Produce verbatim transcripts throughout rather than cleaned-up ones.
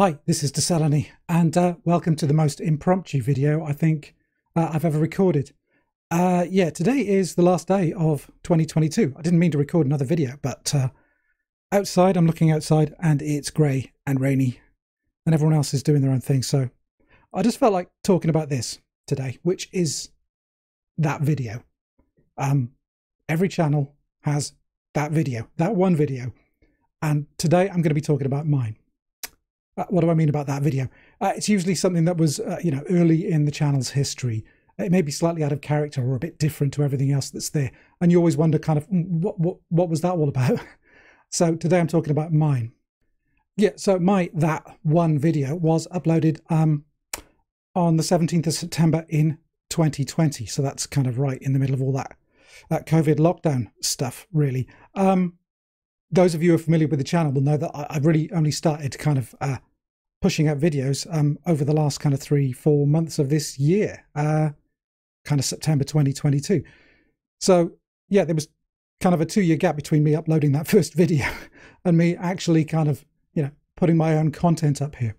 Hi, this is discellany, and uh, welcome to the most impromptu video I think uh, I've ever recorded. Uh, yeah, today is the last day of twenty twenty-two. I didn't mean to record another video, but uh, outside, I'm looking outside, and it's grey and rainy, and everyone else is doing their own thing, so I just felt like talking about this today, which is that video. Um, every channel has that video, that one video, and today I'm going to be talking about mine. Uh, what do I mean about that video? Uh, it's usually something that was, uh, you know, early in the channel's history. It may be slightly out of character or a bit different to everything else that's there. And you always wonder kind of, mm, what, what, what was that all about? So today I'm talking about mine. Yeah, so my that one video was uploaded um, on the seventeenth of September in twenty twenty. So that's kind of right in the middle of all that, that COVID lockdown stuff, really. Um, those of you who are familiar with the channel will know that I've really only started kind of uh, pushing out videos um, over the last kind of three, four months of this year, uh, kind of September twenty twenty-two. So yeah, there was kind of a two year gap between me uploading that first video and me actually kind of, you know, putting my own content up here.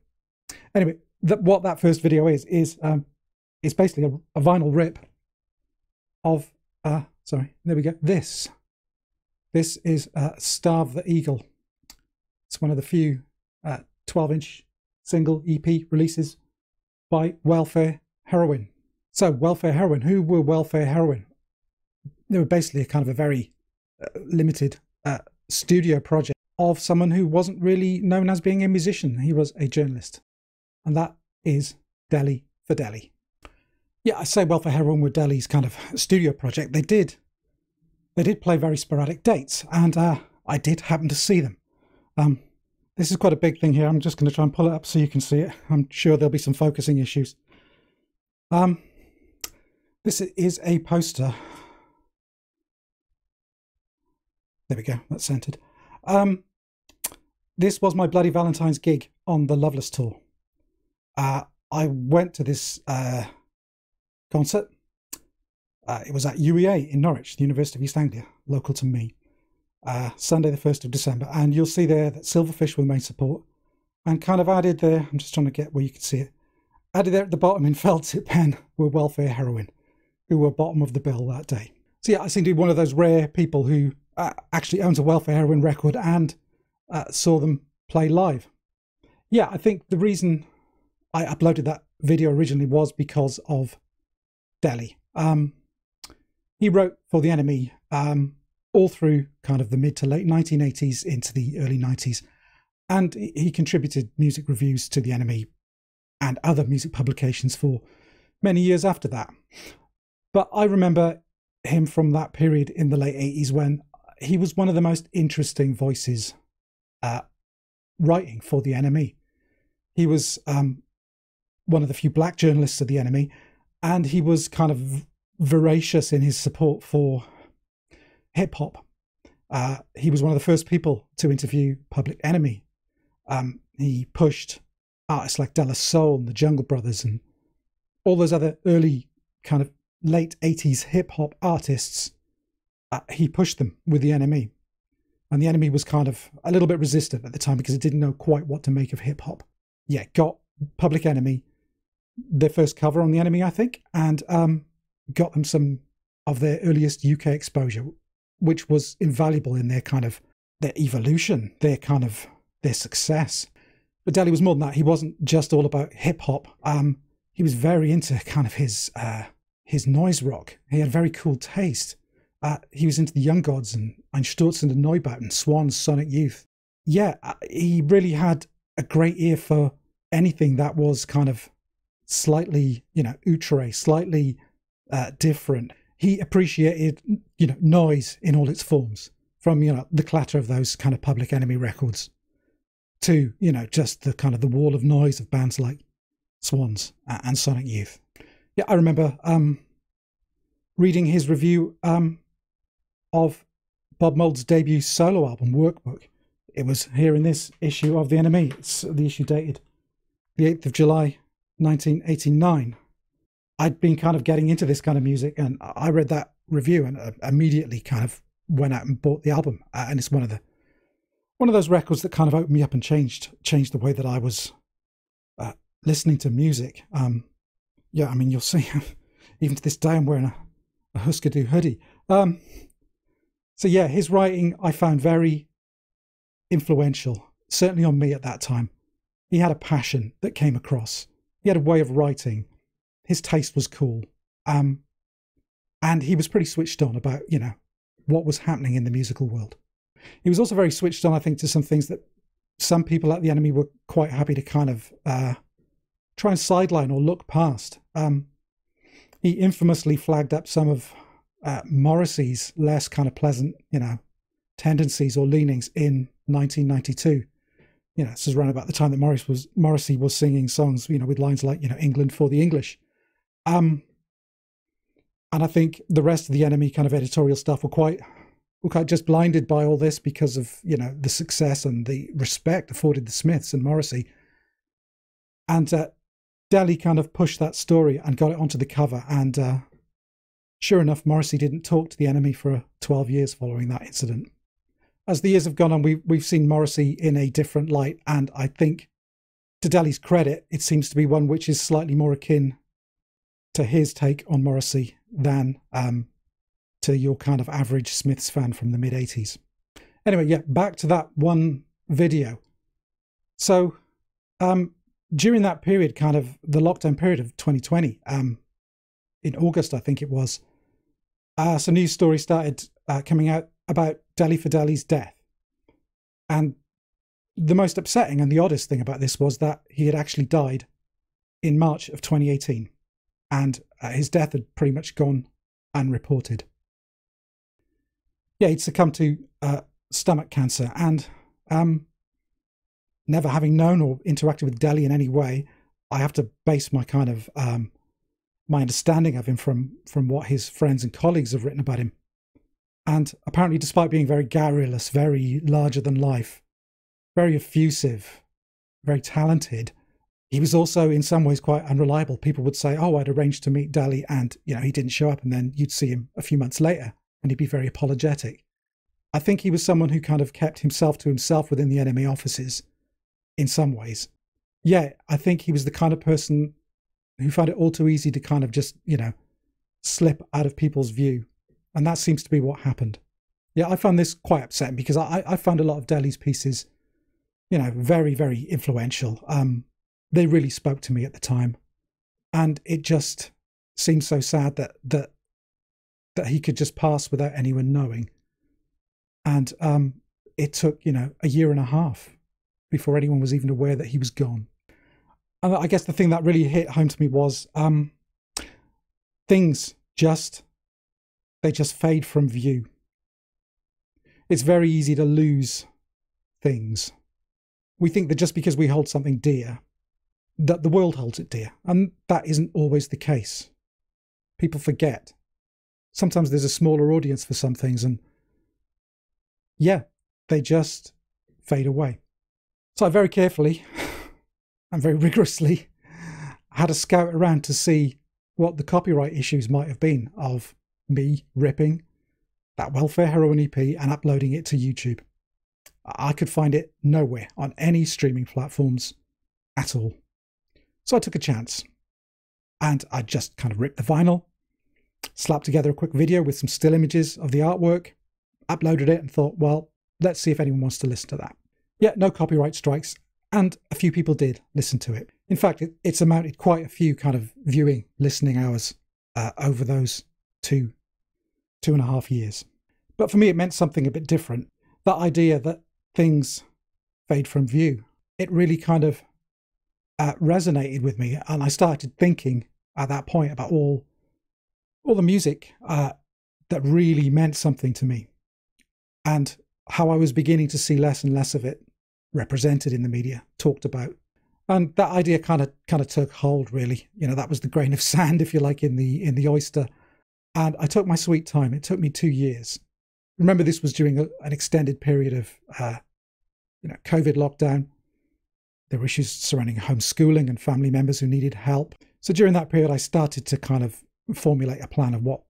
Anyway, that what that first video is, is um, it's basically a, a vinyl rip of, uh, sorry, there we go, this. This is uh, Starve the Eagle. It's one of the few twelve-inch uh, single E P releases by Welfare Heroine. So Welfare Heroine, who were Welfare Heroine? They were basically a kind of a very uh, limited uh, studio project of someone who wasn't really known as being a musician. He was a journalist. And that is Dele Fadele. Yeah, I say Welfare Heroine were Dele's kind of studio project. They did. They did play very sporadic dates, and uh, I did happen to see them. Um, this is quite a big thing here. I'm just going to try and pull it up so you can see it. I'm sure there'll be some focusing issues. Um, this is a poster. There we go. That's centered. Um, this was My Bloody Valentine's gig on the Loveless tour. Uh, I went to this uh, concert. Uh, it was at U E A in Norwich, the University of East Anglia, local to me, uh, Sunday the first of December. And you'll see there that Silverfish were the main support, and kind of added there, I'm just trying to get where you can see it, added there at the bottom in felt tip pen were Welfare Heroine, who were bottom of the bill that day. So yeah, I seem to be one of those rare people who uh, actually owns a Welfare Heroine record and uh, saw them play live. Yeah, I think the reason I uploaded that video originally was because of Dele. Um, He wrote for the N M E um, all through kind of the mid to late nineteen eighties into the early nineties. And he contributed music reviews to the N M E and other music publications for many years after that. But I remember him from that period in the late eighties when he was one of the most interesting voices uh, writing for the N M E. He was um, one of the few black journalists of the N M E, and he was kind of voracious in his support for hip-hop. Uh, he was one of the first people to interview Public Enemy. Um, he pushed artists like De La Soul and the Jungle Brothers and all those other early kind of late eighties hip-hop artists. Uh, he pushed them with the N M E. And the N M E was kind of a little bit resistant at the time because it didn't know quite what to make of hip-hop. Yeah, got Public Enemy, their first cover on the N M E, I think. And um, got them some of their earliest U K exposure, which was invaluable in their kind of their evolution, their kind of their success. But Dele was more than that. He wasn't just all about hip hop. Um, he was very into kind of his uh, his noise rock. He had very cool taste. Uh, he was into the Young Gods and Einstürzende Neubauten, Swans, Sonic Youth. Yeah, he really had a great ear for anything that was kind of slightly, you know, outre, slightly Uh, different. He appreciated, you know, noise in all its forms, from, you know, the clatter of those kind of Public Enemy records to, you know, just the kind of the wall of noise of bands like Swans and Sonic Youth. Yeah, I remember um, reading his review um, of Bob Mould's debut solo album, Workbook. It was here in this issue of the N M E. It's the issue dated the eighth of July, nineteen eighty-nine. I'd been kind of getting into this kind of music, and I read that review and uh, immediately kind of went out and bought the album. Uh, and it's one of the one of those records that kind of opened me up and changed changed the way that I was listening to music, um, yeah, I mean, you'll see, even to this day, I'm wearing a, a Husker Du hoodie. Um, so yeah, his writing I found very influential, certainly on me at that time. He had a passion that came across. He had a way of writing. His taste was cool. Um, and he was pretty switched on about, you know, what was happening in the musical world. He was also very switched on, I think, to some things that some people at the N M E were quite happy to kind of uh, try and sideline or look past. Um, he infamously flagged up some of uh, Morrissey's less kind of pleasant, you know, tendencies or leanings in nineteen ninety-two. You know, this is around about the time that Morris was, Morrissey was singing songs, you know, with lines like, you know, England for the English. Um, and I think the rest of the N M E kind of editorial stuff were quite, were quite just blinded by all this because of, you know, the success and the respect afforded the Smiths and Morrissey. And uh, Dele kind of pushed that story and got it onto the cover. And uh, sure enough, Morrissey didn't talk to the N M E for twelve years following that incident. As the years have gone on, we, we've seen Morrissey in a different light, and I think, to Dele's credit, it seems to be one which is slightly more akin to his take on Morrissey than um, to your kind of average Smiths fan from the mid eighties. Anyway, yeah, back to that one video. So um, during that period, kind of the lockdown period of twenty twenty, um, in August, I think it was, uh, some news stories started uh, coming out about Dele Fadele's death. And the most upsetting and the oddest thing about this was that he had actually died in March of twenty eighteen, and uh, his death had pretty much gone unreported. Yeah, he'd succumbed to uh, stomach cancer, and um, never having known or interacted with Dele in any way, I have to base my kind of um, my understanding of him from from what his friends and colleagues have written about him. And apparently, despite being very garrulous, very larger than life, very effusive, very talented, he was also in some ways quite unreliable. People would say, oh, I'd arranged to meet Dele and, you know, he didn't show up. And then you'd see him a few months later and he'd be very apologetic. I think he was someone who kind of kept himself to himself within the N M E offices in some ways. Yeah, I think he was the kind of person who found it all too easy to kind of just, you know, slip out of people's view. And that seems to be what happened. Yeah, I found this quite upsetting because I, I found a lot of Dele's pieces, you know, very, very influential. Um, they really spoke to me at the time. And it just seemed so sad that that, that he could just pass without anyone knowing. And um, it took, you know, a year and a half before anyone was even aware that he was gone. And I guess the thing that really hit home to me was um, things just... they just fade from view. It's very easy to lose things. We think that just because we hold something dear, that the world holds it dear. And that isn't always the case. People forget. Sometimes there's a smaller audience for some things and yeah, they just fade away. So I very carefully and very rigorously had a scout around to see what the copyright issues might have been of me ripping that Welfare Heroine E P and uploading it to YouTube. I could find it nowhere on any streaming platforms at all. So I took a chance and I just kind of ripped the vinyl, slapped together a quick video with some still images of the artwork, uploaded it and thought, well, let's see if anyone wants to listen to that. Yeah, no copyright strikes, and a few people did listen to it. In fact, it, it's amounted quite a few kind of viewing, listening hours uh, over those two two and a half years. But for me, it meant something a bit different. That idea that things fade from view, it really kind of uh, resonated with me. And I started thinking at that point about all, all the music uh, that really meant something to me and how I was beginning to see less and less of it represented in the media, talked about. And that idea kind of kind of took hold, really. You know, that was the grain of sand, if you like, in the in the oyster. And I took my sweet time. It took me two years. Remember, this was during a, an extended period of, uh, you know, COVID lockdown. There were issues surrounding homeschooling and family members who needed help. So during that period, I started to kind of formulate a plan of what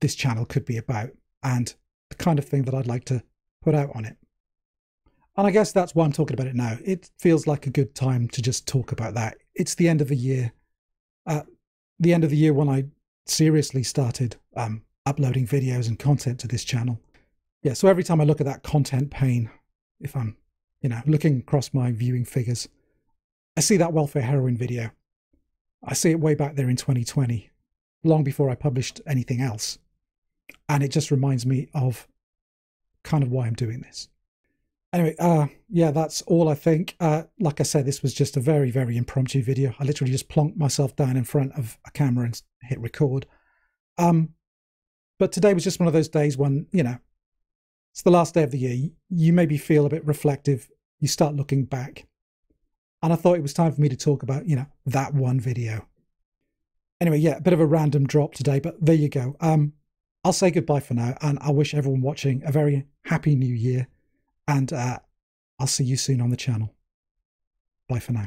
this channel could be about and the kind of thing that I'd like to put out on it. And I guess that's why I'm talking about it now. It feels like a good time to just talk about that. it's the end of the year. Uh, the end of the year when I seriously started um, uploading videos and content to this channel. Yeah, so every time I look at that content pane, if I'm, you know, looking across my viewing figures, I see that Welfare Heroine video. I see it way back there in twenty twenty, long before I published anything else. And it just reminds me of kind of why I'm doing this. Anyway, uh, yeah, that's all I think. Uh, like I said, this was just a very, very impromptu video. I literally just plonked myself down in front of a camera and hit record. Um, but today was just one of those days when, you know, it's the last day of the year. You maybe feel a bit reflective. You start looking back. And I thought it was time for me to talk about, you know, that one video. Anyway, yeah, a bit of a random drop today, but there you go. Um, I'll say goodbye for now, and I wish everyone watching a very happy new year. And uh, I'll see you soon on the channel. Bye for now.